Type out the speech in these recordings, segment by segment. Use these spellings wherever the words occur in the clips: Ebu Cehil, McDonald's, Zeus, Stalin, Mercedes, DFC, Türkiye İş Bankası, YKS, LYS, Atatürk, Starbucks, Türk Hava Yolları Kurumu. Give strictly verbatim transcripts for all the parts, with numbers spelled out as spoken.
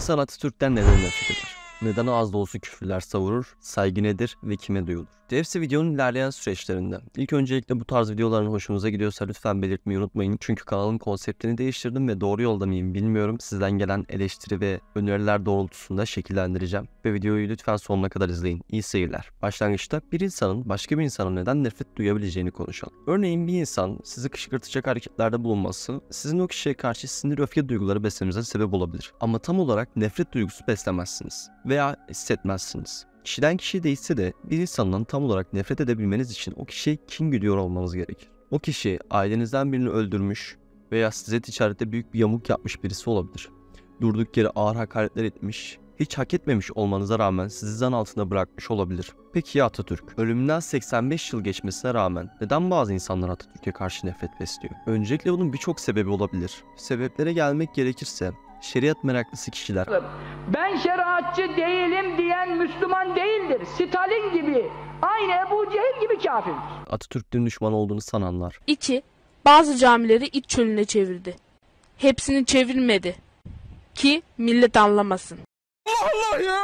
İnsan Atatürk'ten neden nefret eder? Neden az da olsa küfürler savurur, saygı nedir ve kime duyulur? D F C videonun ilerleyen süreçlerinde. İlk öncelikle bu tarz videoların hoşunuza gidiyorsa lütfen belirtmeyi unutmayın. Çünkü kanalın konseptini değiştirdim ve doğru yolda mıyım bilmiyorum. Sizden gelen eleştiri ve öneriler doğrultusunda şekillendireceğim. Ve videoyu lütfen sonuna kadar izleyin. İyi seyirler. Başlangıçta bir insanın başka bir insana neden nefret duyabileceğini konuşalım. Örneğin bir insan sizi kışkırtacak hareketlerde bulunması, sizin o kişiye karşı sinir öfke duyguları beslemenize sebep olabilir. Ama tam olarak nefret duygusu beslemezsiniz veya hissetmezsiniz. Kişiden kişiye değişse de bir insandan tam olarak nefret edebilmeniz için o kişiye kin güdüyor olmanız gerekir. O kişi ailenizden birini öldürmüş veya size ticarette büyük bir yamuk yapmış birisi olabilir. Durduk yere ağır hakaretler etmiş, hiç hak etmemiş olmanıza rağmen sizi zan altında bırakmış olabilir. Peki ya Atatürk? Ölümünden seksen beş yıl geçmesine rağmen neden bazı insanlar Atatürk'e karşı nefret besliyor? Öncelikle bunun birçok sebebi olabilir. Sebeplere gelmek gerekirse, şeriat meraklısı kişiler. Ben şeriatçı değilim diyen Müslüman değildir. Stalin gibi, aynı Ebu Cehil gibi kafirdir. Atatürk'ün düşman olduğunu sananlar. İki, bazı camileri iç çölüne çevirdi. Hepsini çevirmedi. Ki millet anlamasın. Allah Allah ya!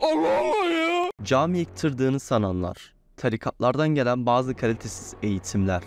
Allah Allah ya! Cami yıktırdığını sananlar. Tarikatlardan gelen bazı kalitesiz eğitimler.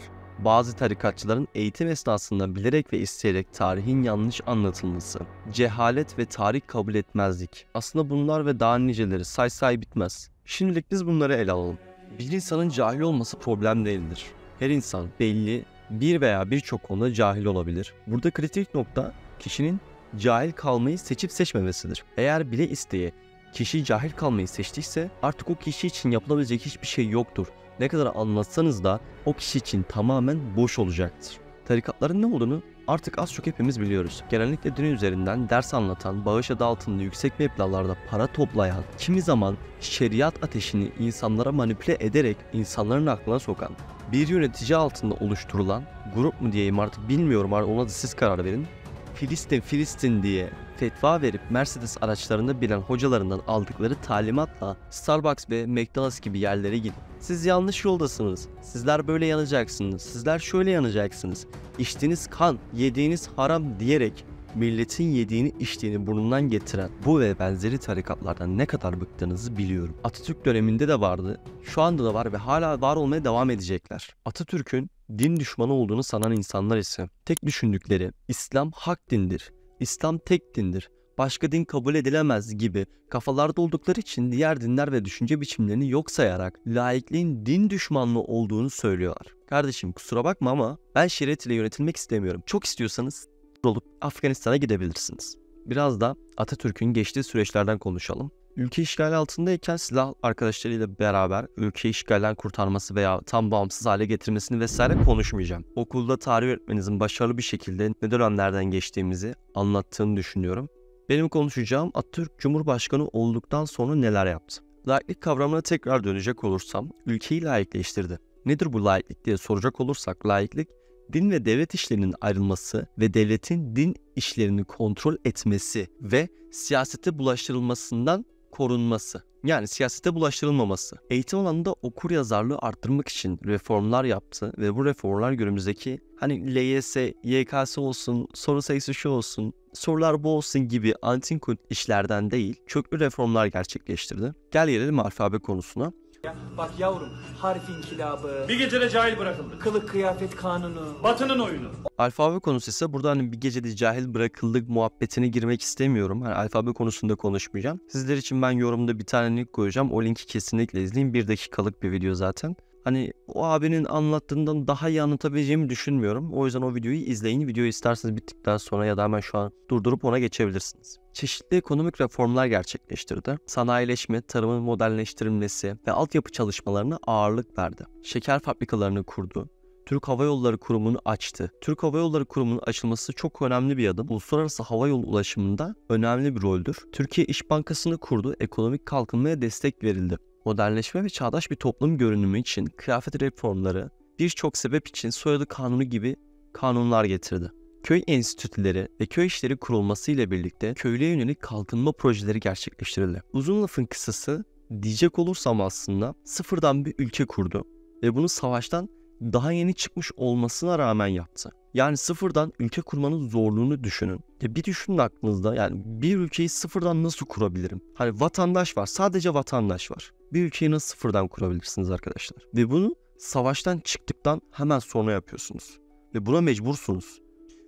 Bazı tarikatçıların eğitim esnasında bilerek ve isteyerek tarihin yanlış anlatılması, cehalet ve tarih kabul etmezlik. Aslında bunlar ve daha niceleri say say bitmez. Şimdilik biz bunları ele alalım. Bir insanın cahil olması problem değildir. Her insan belli bir veya birçok konuda cahil olabilir. Burada kritik nokta kişinin cahil kalmayı seçip seçmemesidir. Eğer bile isteye kişi cahil kalmayı seçtiyse artık o kişi için yapılabilecek hiçbir şey yoktur. Ne kadar anlatsanız da o kişi için tamamen boş olacaktır. Tarikatların ne olduğunu artık az çok hepimiz biliyoruz. Genellikle din üzerinden ders anlatan, bağış adı altında yüksek meblağlarda para toplayan, kimi zaman şeriat ateşini insanlara manipüle ederek insanların aklına sokan, bir yönetici altında oluşturulan, grup mu diyeyim artık bilmiyorum artık ona da siz karar verin, Filistin Filistin diye fetva verip Mercedes araçlarında bilen hocalarından aldıkları talimatla Starbucks ve McDonald's gibi yerlere gidin. Siz yanlış yoldasınız, sizler böyle yanacaksınız, sizler şöyle yanacaksınız, içtiğiniz kan, yediğiniz haram diyerek milletin yediğini içtiğini burnundan getiren bu ve benzeri tarikatlardan ne kadar bıktığınızı biliyorum. Atatürk döneminde de vardı, şu anda da var ve hala var olmaya devam edecekler. Atatürk'ün din düşmanı olduğunu sanan insanlar ise tek düşündükleri İslam hak dindir, İslam tek dindir, başka din kabul edilemez gibi kafalarda oldukları için diğer dinler ve düşünce biçimlerini yok sayarak laikliğin din düşmanlığı olduğunu söylüyorlar. Kardeşim kusura bakma ama ben şeriat ile yönetilmek istemiyorum. Çok istiyorsanız olup Afganistan'a gidebilirsiniz. Biraz da Atatürk'ün geçtiği süreçlerden konuşalım. Ülke işgali altındayken silah arkadaşlarıyla beraber ülkeyi işgalden kurtarması veya tam bağımsız hale getirmesini vesaire konuşmayacağım. Okulda tarih öğretmeninizin başarılı bir şekilde ne dönemlerden geçtiğimizi anlattığını düşünüyorum. Benim konuşacağım Atatürk Cumhurbaşkanı olduktan sonra neler yaptı? Laiklik kavramına tekrar dönecek olursam ülkeyi laikleştirdi. Nedir bu laiklik diye soracak olursak laiklik din ve devlet işlerinin ayrılması ve devletin din işlerini kontrol etmesi ve siyasete bulaştırılmasından korunması. Yani siyasete bulaştırılmaması. Eğitim alanında okur yazarlığı arttırmak için reformlar yaptı ve bu reformlar günümüzdeki hani L Y S, Y K S olsun, soru sayısı şu olsun, sorular bu olsun gibi antin kut işlerden değil, köklü reformlar gerçekleştirdi. Gel gelelim alfabe konusuna. Ya, bak yavrum, harf inkılabı, bir gecede cahil bırakıldı, kılık kıyafet kanunu, batının oyunu. Alfabe konusu ise burada hani bir gecede cahil bırakıldık muhabbetine girmek istemiyorum. Hani alfabe konusunda konuşmayacağım. Sizler için ben yorumda bir tane link koyacağım. O linki kesinlikle izleyin. Bir dakikalık bir video zaten. Hani o abinin anlattığından daha iyi anlatabileceğimi düşünmüyorum. O yüzden o videoyu izleyin. Videoyu isterseniz bittikten sonra ya da hemen şu an durdurup ona geçebilirsiniz. Çeşitli ekonomik reformlar gerçekleştirdi. Sanayileşme, tarımın modernleştirilmesi ve altyapı çalışmalarına ağırlık verdi. Şeker fabrikalarını kurdu. Türk Hava Yolları Kurumu'nu açtı. Türk Hava Yolları Kurumu'nun açılması çok önemli bir adım. Uluslararası hava yolu ulaşımında önemli bir roldür. Türkiye İş Bankası'nı kurdu. Ekonomik kalkınmaya destek verildi. Modernleşme ve çağdaş bir toplum görünümü için kıyafet reformları birçok sebep için soyadı kanunu gibi kanunlar getirdi. Köy enstitüleri ve köy işleri kurulması ile birlikte köylüye yönelik kalkınma projeleri gerçekleştirildi. Uzun lafın kısası diyecek olursam aslında sıfırdan bir ülke kurdu ve bunu savaştan daha yeni çıkmış olmasına rağmen yaptı. Yani sıfırdan ülke kurmanın zorluğunu düşünün. Ya bir düşünün aklınızda, yani bir ülkeyi sıfırdan nasıl kurabilirim? Hani vatandaş var, sadece vatandaş var. Bir ülkeyi nasıl sıfırdan kurabilirsiniz arkadaşlar? Ve bunu savaştan çıktıktan hemen sonra yapıyorsunuz. Ve buna mecbursunuz.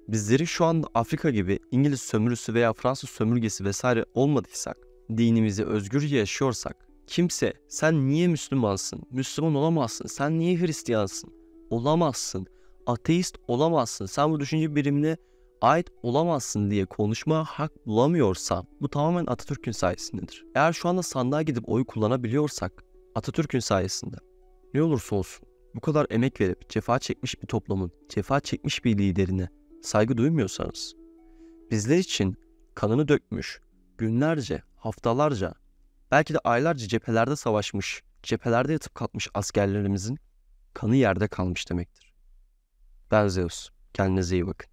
Bizleri şu anda Afrika gibi İngiliz sömürüsü veya Fransız sömürgesi vesaire olmadıysak, dinimizi özgürce yaşıyorsak, kimse sen niye Müslümansın, Müslüman olamazsın, sen niye Hristiyansın, olamazsın, ateist olamazsın, sen bu düşünce birimine ait olamazsın diye konuşmaya hak bulamıyorsan bu tamamen Atatürk'ün sayesindedir. Eğer şu anda sandığa gidip oy kullanabiliyorsak Atatürk'ün sayesinde. Ne olursa olsun bu kadar emek verip cefa çekmiş bir toplumun, cefa çekmiş bir liderine saygı duymuyorsanız, bizler için kanını dökmüş, günlerce, haftalarca, belki de aylarca cephelerde savaşmış, cephelerde yatıp kalkmış askerlerimizin kanı yerde kalmış demektir. Ben Zeus, kendinize iyi bakın.